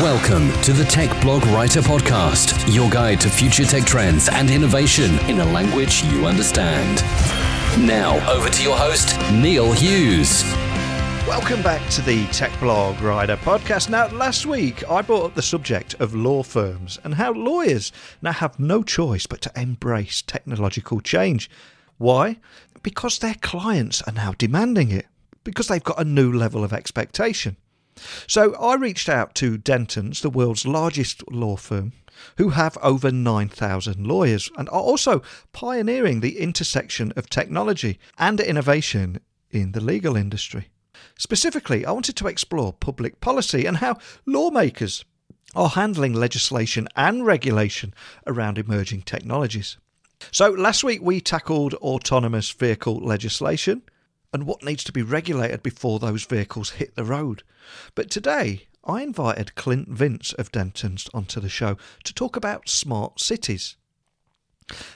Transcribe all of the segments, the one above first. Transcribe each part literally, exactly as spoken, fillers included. Welcome to the Tech Blog Writer Podcast, your guide to future tech trends and innovation in a language you understand. Now, over to your host, Neil Hughes. Welcome back to the Tech Blog Writer Podcast. Now, last week, I brought up the subject of law firms and how lawyers now have no choice but to embrace technological change. Why? Because their clients are now demanding it, because they've got a new level of expectation. So I reached out to Dentons, the world's largest law firm, who have over nine thousand lawyers and are also pioneering the intersection of technology and innovation in the legal industry. Specifically, I wanted to explore public policy and how lawmakers are handling legislation and regulation around emerging technologies. So last week we tackled autonomous vehicle legislation and what needs to be regulated before those vehicles hit the road. But today, I invited Clint Vince of Dentons onto the show to talk about smart cities.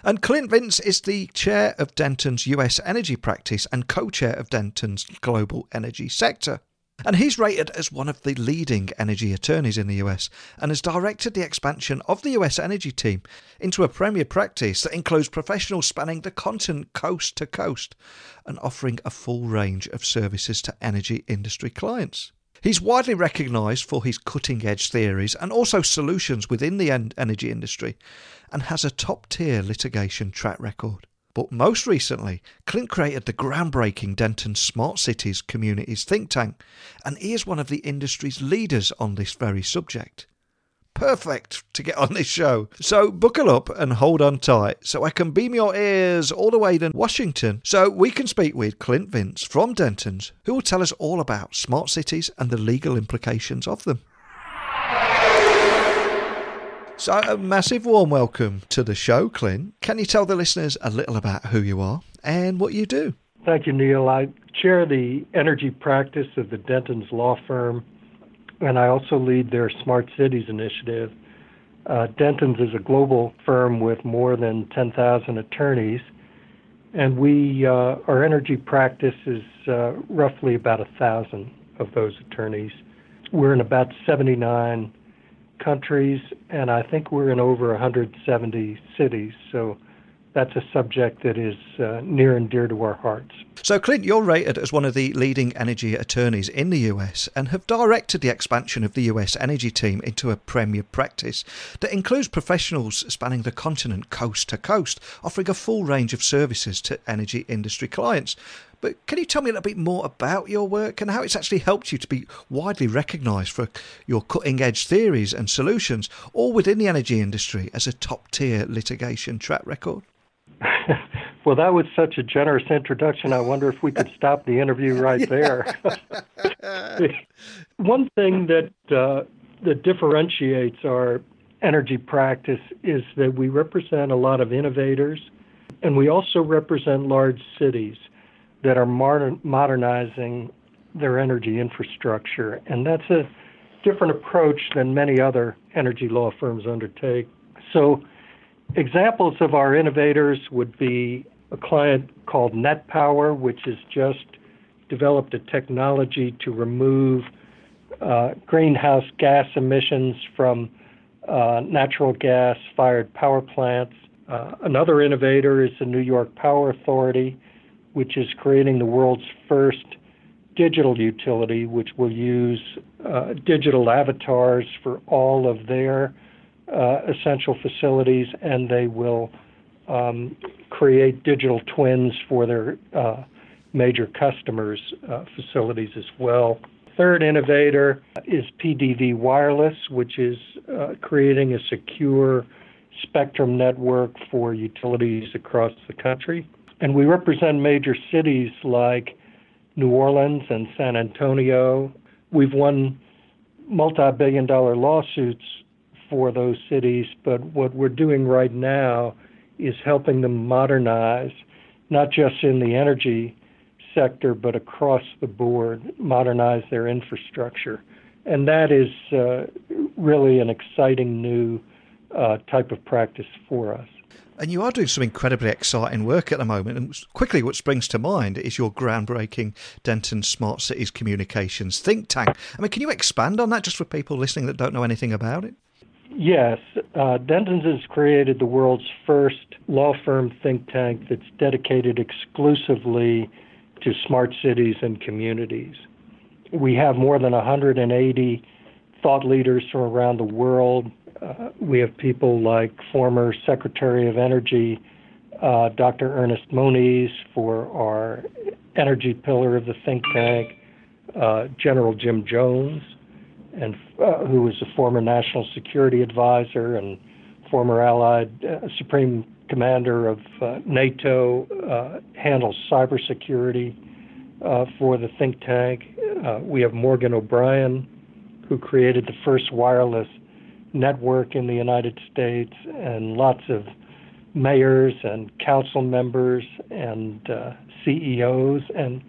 And Clint Vince is the chair of Dentons' U S Energy Practice and co-chair of Dentons' Global Energy Sector. And he's rated as one of the leading energy attorneys in the U S and has directed the expansion of the U S energy team into a premier practice that includes professionals spanning the continent coast to coast and offering a full range of services to energy industry clients. He's widely recognised for his cutting-edge theories and also solutions within the energy industry and has a top-tier litigation track record. But most recently, Clint created the groundbreaking Dentons Smart Cities Communities think tank, and he is one of the industry's leaders on this very subject. Perfect to get on this show. So buckle up and hold on tight so I can beam your ears all the way to Washington so we can speak with Clint Vince from Dentons, who will tell us all about smart cities and the legal implications of them. So a massive warm welcome to the show, Clint. Can you tell the listeners a little about who you are and what you do? Thank you, Neil. I chair the energy practice of the Dentons Law Firm, and I also lead their Smart Cities initiative. Uh, Dentons is a global firm with more than ten thousand attorneys, and we uh, our energy practice is uh, roughly about one thousand of those attorneys. We're in about seventy-nine countries, and I think we're in over one hundred seventy cities, so that's a subject that is uh, near and dear to our hearts. So, Clint, you're rated as one of the leading energy attorneys in the U S and have directed the expansion of the U S energy team into a premier practice that includes professionals spanning the continent coast to coast, offering a full range of services to energy industry clients. But can you tell me a little bit more about your work and how it's actually helped you to be widely recognised for your cutting-edge theories and solutions, all within the energy industry as a top-tier litigation track record? Well, that was such a generous introduction. I wonder if we could stop the interview right there. One thing that uh, that differentiates our energy practice is that we represent a lot of innovators, and we also represent large cities that are modern, modernizing their energy infrastructure. And that's a different approach than many other energy law firms undertake. So examples of our innovators would be a client called NetPower, which has just developed a technology to remove uh, greenhouse gas emissions from uh, natural gas-fired power plants. Uh, another innovator is the New York Power Authority, which is creating the world's first digital utility, which will use uh, digital avatars for all of their uh, essential facilities, and they will um, create digital twins for their uh, major customers' uh, facilities as well. Third innovator is P D V Wireless, which is uh, creating a secure spectrum network for utilities across the country. And we represent major cities like New Orleans and San Antonio. We've won multi-billion dollar lawsuits for those cities, but what we're doing right now is helping them modernize, not just in the energy sector, but across the board, modernize their infrastructure. And that is uh, really an exciting new uh, type of practice for us. And you are doing some incredibly exciting work at the moment. And quickly, what springs to mind is your groundbreaking Denton Smart Cities Communications think tank. I mean, can you expand on that just for people listening that don't know anything about it? Yes. Uh, Dentons has created the world's first law firm think tank that's dedicated exclusively to smart cities and communities. We have more than one hundred eighty thought leaders from around the world. Uh, we have people like former Secretary of Energy, uh, Doctor Ernest Moniz, for our energy pillar of the think tank, uh, General Jim Jones, and uh, who was a former National Security Advisor and former Allied uh, Supreme Commander of uh, NATO, uh, handles cybersecurity uh, for the think tank. Uh, we have Morgan O'Brien, who created the first wireless network in the United States, and lots of mayors and council members and uh, C E Os, and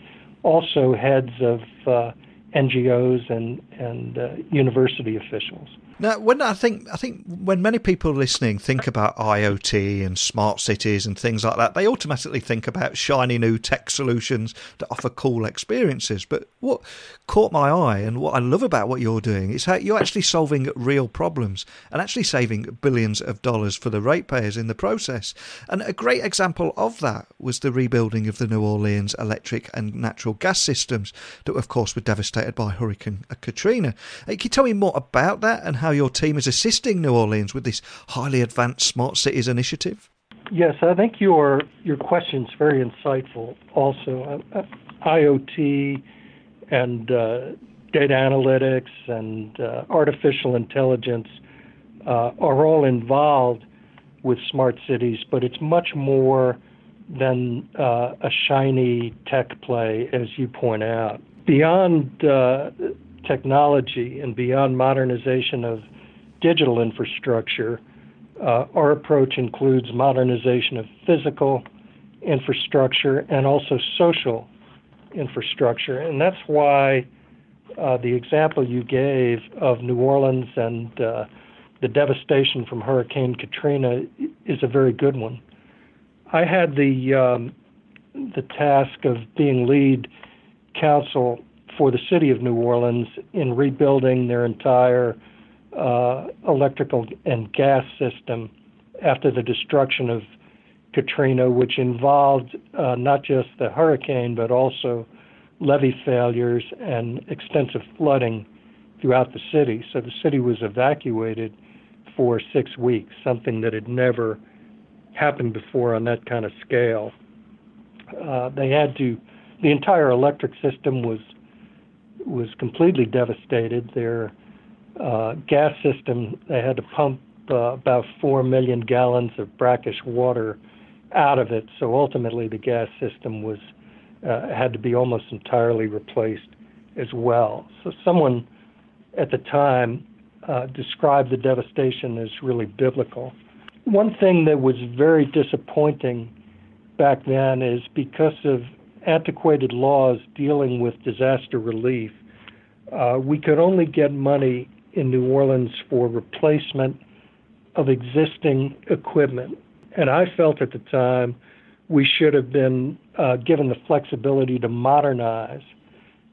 also heads of uh, N G Os and and uh, university officials. Now, when I think I think when many people listening think about I O T and smart cities and things like that, they automatically think about shiny new tech solutions that offer cool experiences. But what caught my eye and what I love about what you're doing is how you're actually solving real problems and actually saving billions of dollars for the ratepayers in the process. And a great example of that was the rebuilding of the New Orleans electric and natural gas systems that, of course, were devastated by Hurricane Katrina. Can you tell me more about that and how How your team is assisting New Orleans with this highly advanced smart cities initiative? Yes, I think your your question's very insightful. Also, uh, I O T and uh, data analytics and uh, artificial intelligence uh, are all involved with smart cities, but it's much more than uh, a shiny tech play, as you point out. Beyond uh, technology and beyond modernization of digital infrastructure, uh, our approach includes modernization of physical infrastructure and also social infrastructure. And that's why uh, the example you gave of New Orleans and uh, the devastation from Hurricane Katrina is a very good one. I had the, um, the task of being lead counsel for the city of New Orleans in rebuilding their entire uh, electrical and gas system after the destruction of Katrina, which involved uh, not just the hurricane, but also levee failures and extensive flooding throughout the city. So the city was evacuated for six weeks, something that had never happened before on that kind of scale. Uh, they had to, the entire electric system was was completely devastated. Their uh, gas system, they had to pump uh, about four million gallons of brackish water out of it. So ultimately the gas system was uh, had to be almost entirely replaced as well. So someone at the time uh, described the devastation as really biblical. One thing that was very disappointing back then is because of antiquated laws dealing with disaster relief, uh, we could only get money in New Orleans for replacement of existing equipment. And I felt at the time we should have been uh, given the flexibility to modernize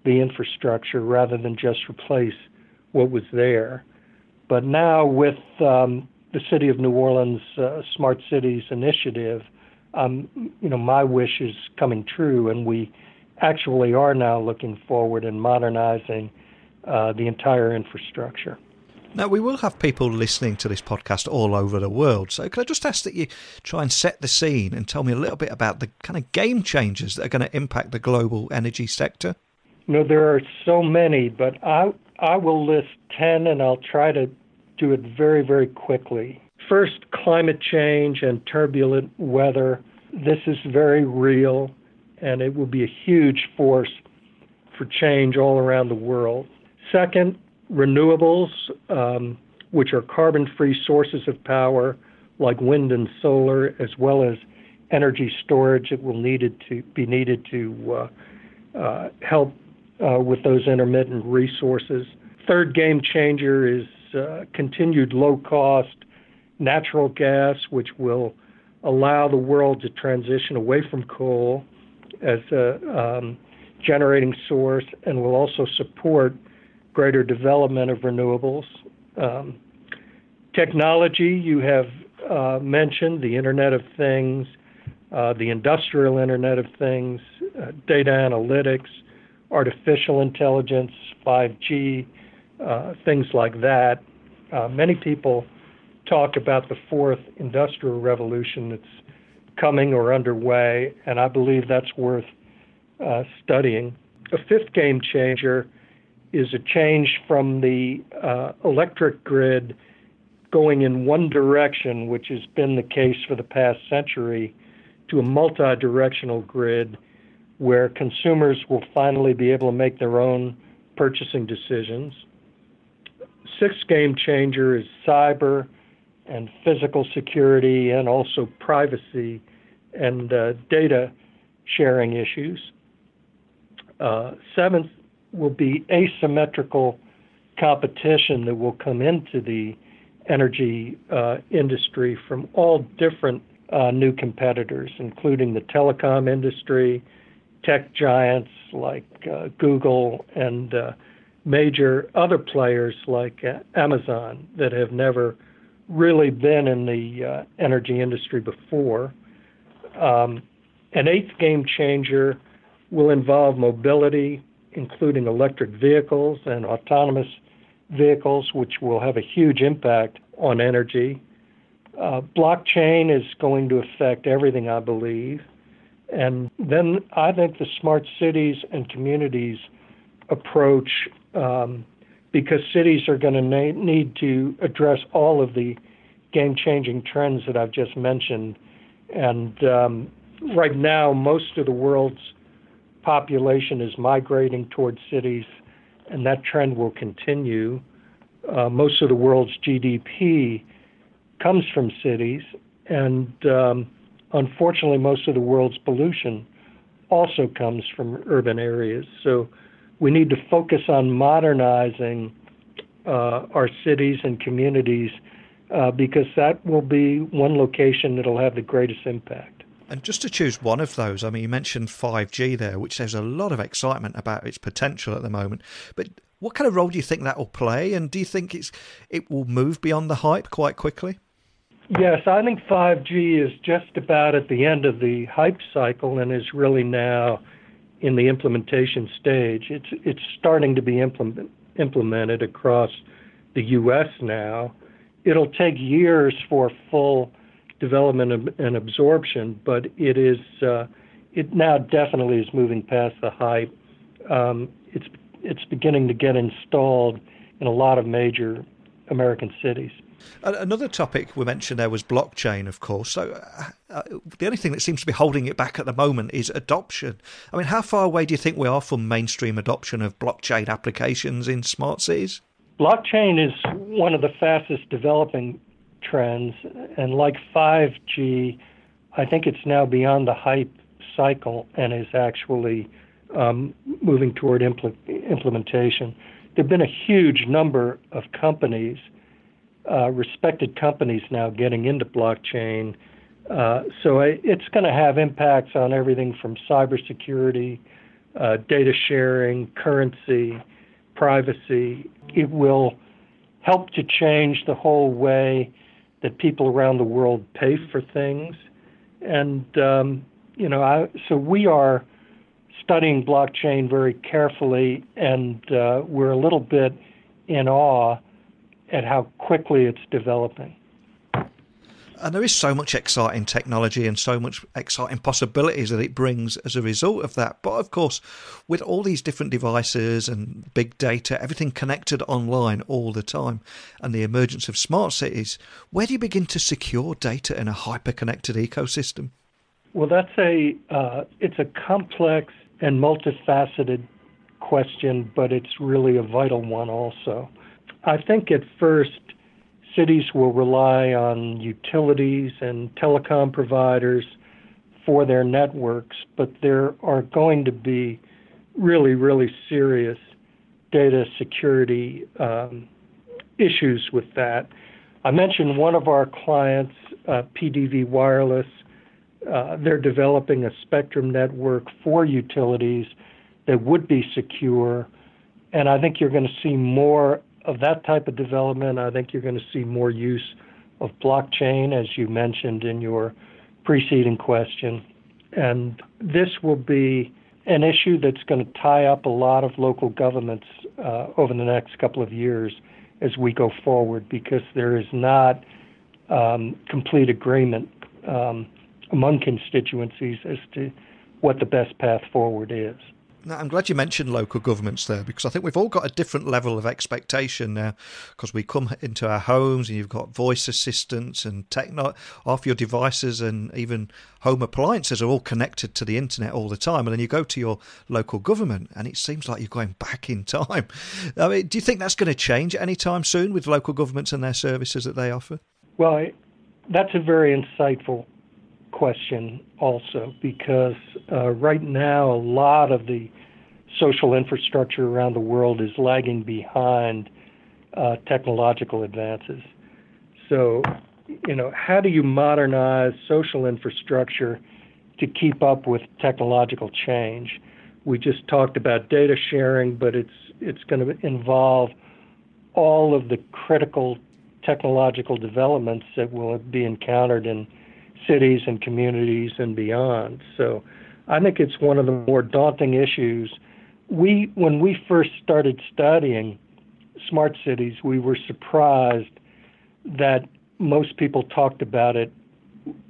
the infrastructure rather than just replace what was there. But now with um, the City of New Orleans uh, Smart Cities Initiative, Um, you know, my wish is coming true, and we actually are now looking forward and modernizing uh, the entire infrastructure. Now, we will have people listening to this podcast all over the world, so can I just ask that you try and set the scene and tell me a little bit about the kind of game changers that are going to impact the global energy sector? You know, there are so many, but I, I will list ten, and I'll try to do it very, very quickly. First, climate change and turbulent weather. This is very real, and it will be a huge force for change all around the world. Second, renewables, um, which are carbon-free sources of power like wind and solar, as well as energy storage that will needed to be needed to uh, uh, help uh, with those intermittent resources. Third game changer is uh, continued low-cost natural gas, which will allow the world to transition away from coal as a um, generating source, and will also support greater development of renewables. Um, technology, you have uh, mentioned the Internet of Things, uh, the Industrial Internet of Things, uh, data analytics, artificial intelligence, five G, uh, things like that. Uh, many people talk about the fourth industrial revolution that's coming or underway, and I believe that's worth uh, studying. A fifth game changer is a change from the uh, electric grid going in one direction, which has been the case for the past century, to a multi-directional grid where consumers will finally be able to make their own purchasing decisions. Sixth game changer is cyber and physical security, and also privacy and uh, data sharing issues. Uh, seventh will be asymmetrical competition that will come into the energy uh, industry from all different uh, new competitors, including the telecom industry, tech giants like uh, Google, and uh, major other players like uh, Amazon that have never really been in the uh, energy industry before. Um, an eighth game changer will involve mobility, including electric vehicles and autonomous vehicles, which will have a huge impact on energy. Uh, blockchain is going to affect everything, I believe. And then I think the smart cities and communities approach, um, because cities are going to na- need to address all of the game-changing trends that I've just mentioned. And um, right now, most of the world's population is migrating towards cities, and that trend will continue. Uh, most of the world's G D P comes from cities, and um, unfortunately, most of the world's pollution also comes from urban areas. So we need to focus on modernizing uh, our cities and communities uh, because that will be one location that will have the greatest impact. And just to choose one of those, I mean, you mentioned five G there, which there's a lot of excitement about its potential at the moment. But what kind of role do you think that will play? And do you think it's it will move beyond the hype quite quickly? Yes, I think five G is just about at the end of the hype cycle and is really now in the implementation stage. It's it's starting to be implement, implemented across the U S now. It'll take years for full development and absorption, but it is uh, it now definitely is moving past the hype. Um, it's it's beginning to get installed in a lot of major American cities. Another topic we mentioned there was blockchain, of course. So uh, the only thing that seems to be holding it back at the moment is adoption. I mean, how far away do you think we are from mainstream adoption of blockchain applications in smart cities? Blockchain is one of the fastest developing trends. And like five G, I think it's now beyond the hype cycle and is actually um, moving toward impl- implementation. There have been a huge number of companies Uh, respected companies now getting into blockchain. Uh, so I, it's going to have impacts on everything from cybersecurity, uh, data sharing, currency, privacy. It will help to change the whole way that people around the world pay for things. And, um, you know, I, so we are studying blockchain very carefully, and uh, we're a little bit in awe at how quickly it's developing. And there is so much exciting technology and so much exciting possibilities that it brings as a result of that. But of course, with all these different devices and big data, everything connected online all the time, and the emergence of smart cities, where do you begin to secure data in a hyper-connected ecosystem? Well, that's a uh, it's a complex and multifaceted question, but it's really a vital one also. I think at first, cities will rely on utilities and telecom providers for their networks, but there are going to be really, really serious data security um, issues with that. I mentioned one of our clients uh, P D V Wireless. Uh, they're developing a spectrum network for utilities that would be secure. And I think you're going to see more of that type of development. I think you're going to see more use of blockchain, as you mentioned in your preceding question. And this will be an issue that's going to tie up a lot of local governments uh, over the next couple of years as we go forward, because there is not um, complete agreement um, among constituencies as to what the best path forward is. Now, I'm glad you mentioned local governments there, because I think we've all got a different level of expectation now, because we come into our homes and you've got voice assistants and techno, off your devices, and even home appliances are all connected to the internet all the time. And then you go to your local government and it seems like you're going back in time. I mean, do you think that's going to change anytime soon with local governments and their services that they offer? Well, that's a very insightful question also, because uh, right now a lot of the social infrastructure around the world is lagging behind uh, technological advances. So, you know, how do you modernize social infrastructure to keep up with technological change? We just talked about data sharing, but it's it's going to involve all of the critical technological developments that will be encountered in cities and communities and beyond. So I think it's one of the more daunting issues. We, when we first started studying smart cities, we were surprised that most people talked about it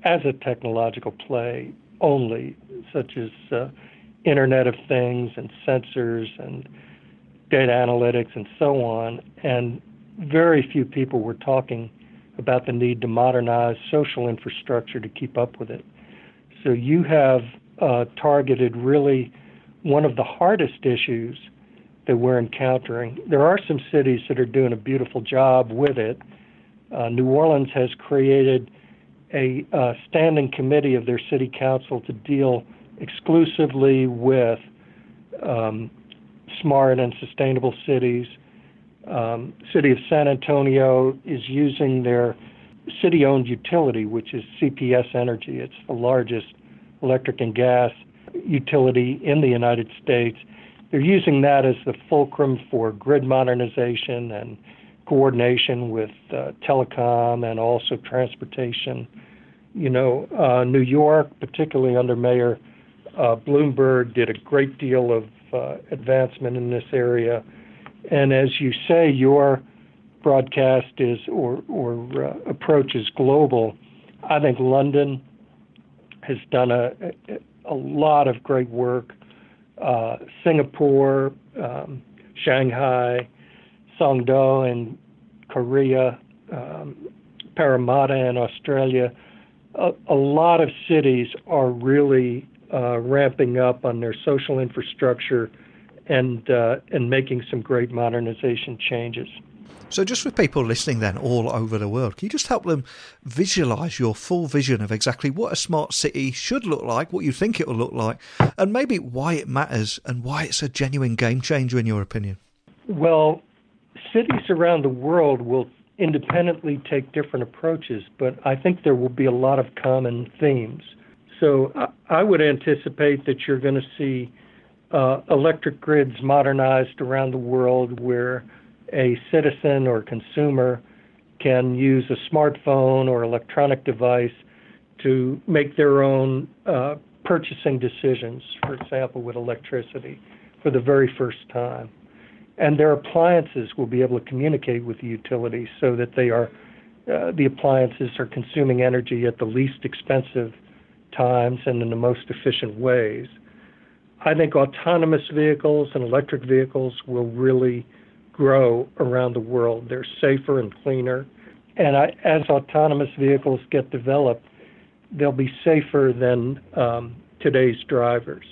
as a technological play only, such as uh, Internet of Things and sensors and data analytics and so on. And very few people were talking about the need to modernize social infrastructure to keep up with it. So you have uh, targeted really one of the hardest issues that we're encountering. There are some cities that are doing a beautiful job with it. Uh, New Orleans has created a uh, standing committee of their city council to deal exclusively with um, smart and sustainable cities. Um, City of San Antonio is using their city-owned utility, which is C P S Energy. It's the largest electric and gas utility in the United States. They're using that as the fulcrum for grid modernization and coordination with uh, telecom and also transportation. You know, uh, New York, particularly under Mayor uh, Bloomberg, did a great deal of uh, advancement in this area. And as you say, your broadcast is or, or uh, approach is global. I think London has done a, a lot of great work. Uh, Singapore, um, Shanghai, Songdo in Korea, um, Parramatta in Australia. A, a lot of cities are really uh, ramping up on their social infrastructure and uh, and making some great modernization changes. So just for people listening then all over the world, can you just help them visualise your full vision of exactly what a smart city should look like, what you think it will look like, and maybe why it matters and why it's a genuine game changer in your opinion? Well, cities around the world will independently take different approaches, but I think there will be a lot of common themes. So I would anticipate that you're going to see Uh, electric grids modernized around the world, where a citizen or consumer can use a smartphone or electronic device to make their own uh, purchasing decisions, for example, with electricity for the very first time. And their appliances will be able to communicate with the utility so that they are, uh, the appliances are consuming energy at the least expensive times and in the most efficient ways. I think autonomous vehicles and electric vehicles will really grow around the world. They're safer and cleaner. And I, as autonomous vehicles get developed, they'll be safer than um, today's drivers.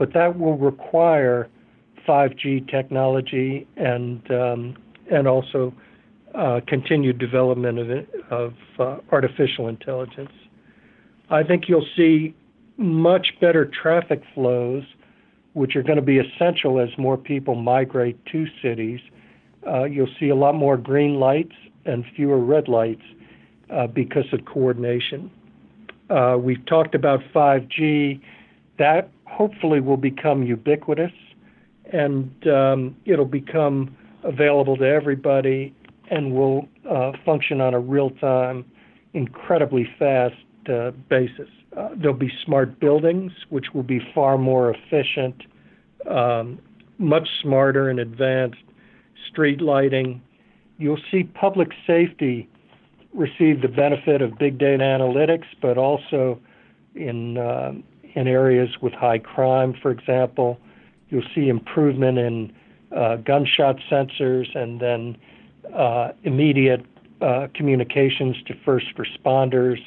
But that will require five G technology and um, and also uh, continued development of, of uh, artificial intelligence. I think you'll see much better traffic flows, which are going to be essential as more people migrate to cities. Uh, you'll see a lot more green lights and fewer red lights. uh, because of coordination. Uh, we've talked about five G. That hopefully will become ubiquitous, and um, it'll become available to everybody and will uh, function on a real-time, incredibly fast uh, basis. Uh, there'll be smart buildings, which will be far more efficient, um, much smarter and advanced, street lighting. You'll see public safety receive the benefit of big data analytics, but also in uh, in areas with high crime, for example. You'll see improvement in uh, gunshot sensors and then uh, immediate uh, communications to first responders,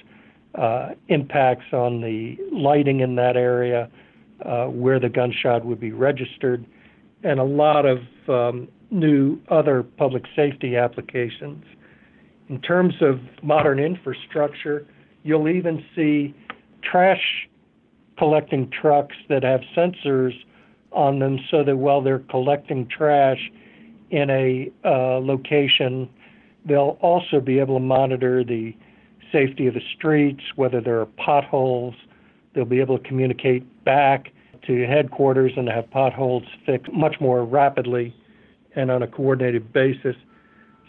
uh, impacts on the lighting in that area uh, where the gunshot would be registered, and a lot of um, new other public safety applications. In terms of modern infrastructure, you'll even see trash collecting trucks that have sensors on them so that while they're collecting trash in a uh, location, they'll also be able to monitor the safety of the streets, whether there are potholes. They'll be able to communicate back to headquarters and have potholes fixed much more rapidly and on a coordinated basis.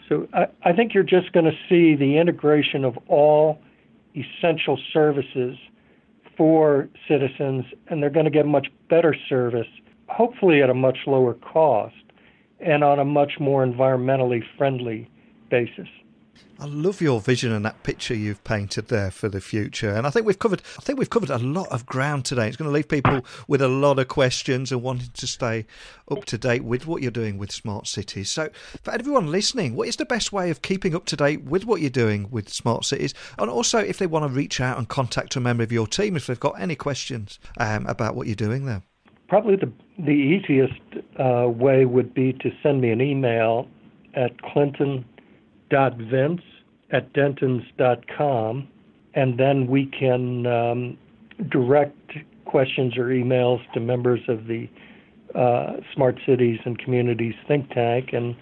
So I, I think you're just going to see the integration of all essential services for citizens, and they're going to get much better service, hopefully at a much lower cost and on a much more environmentally friendly basis. I love your vision and that picture you've painted there for the future. And I think we've covered I think we've covered a lot of ground today. It's going to leave people with a lot of questions and wanting to stay up to date with what you're doing with smart cities. So for everyone listening, what is the best way of keeping up to date with what you're doing with smart cities? And also if they want to reach out and contact a member of your team if they've got any questions um, about what you're doing there. Probably the, the easiest uh, way would be to send me an email at Clinton. dot Vince at Dentons dot com, and then we can um, direct questions or emails to members of the uh, Smart Cities and Communities think tank, and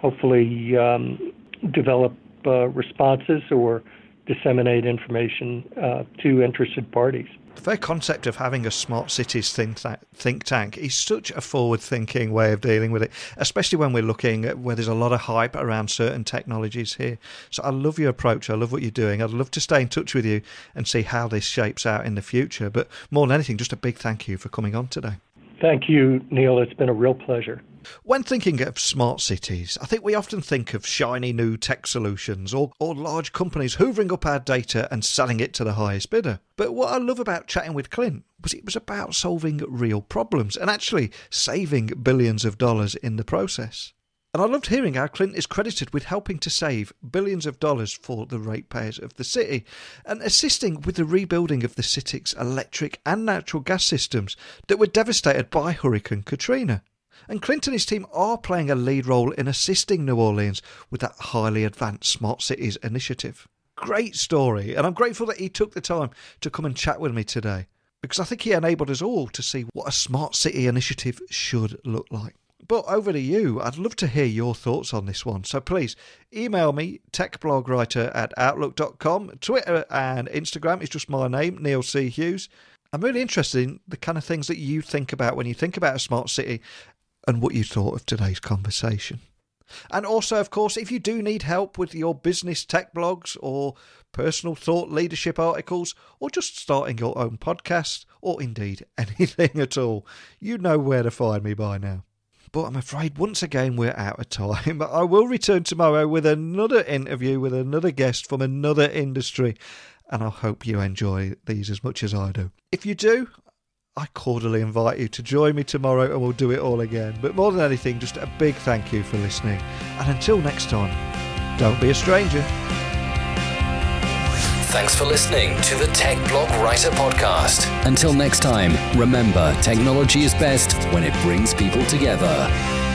hopefully um, develop uh, responses or disseminate information uh, to interested parties. The very concept of having a smart cities think, th- think tank is such a forward-thinking way of dealing with it, especially when we're looking at where there's a lot of hype around certain technologies here. So I love your approach. I love what you're doing. I'd love to stay in touch with you and see how this shapes out in the future. But more than anything, just a big thank you for coming on today. Thank you, Neil. It's been a real pleasure. When thinking of smart cities, I think we often think of shiny new tech solutions or, or large companies hoovering up our data and selling it to the highest bidder. But what I love about chatting with Clint was it was about solving real problems and actually saving billions of dollars in the process. And I loved hearing how Clint is credited with helping to save billions of dollars for the ratepayers of the city and assisting with the rebuilding of the city's electric and natural gas systems that were devastated by Hurricane Katrina. And Clint and his team are playing a lead role in assisting New Orleans with that highly advanced Smart Cities initiative. Great story, and I'm grateful that he took the time to come and chat with me today, because I think he enabled us all to see what a Smart City initiative should look like. But over to you. I'd love to hear your thoughts on this one. So please email me, techblogwriter at outlook dot com. Twitter and Instagram is just my name, Neil C. Hughes. I'm really interested in the kind of things that you think about when you think about a smart city and what you thought of today's conversation. And also, of course, if you do need help with your business tech blogs or personal thought leadership articles or just starting your own podcast or indeed anything at all, you know where to find me by now. But I'm afraid once again we're out of time. I will return tomorrow with another interview with another guest from another industry, and I hope you enjoy these as much as I do. If you do, I cordially invite you to join me tomorrow and we'll do it all again. But more than anything, just a big thank you for listening. And until next time, don't be a stranger. Thanks for listening to the Tech Blog Writer Podcast. Until next time, remember, technology is best when it brings people together.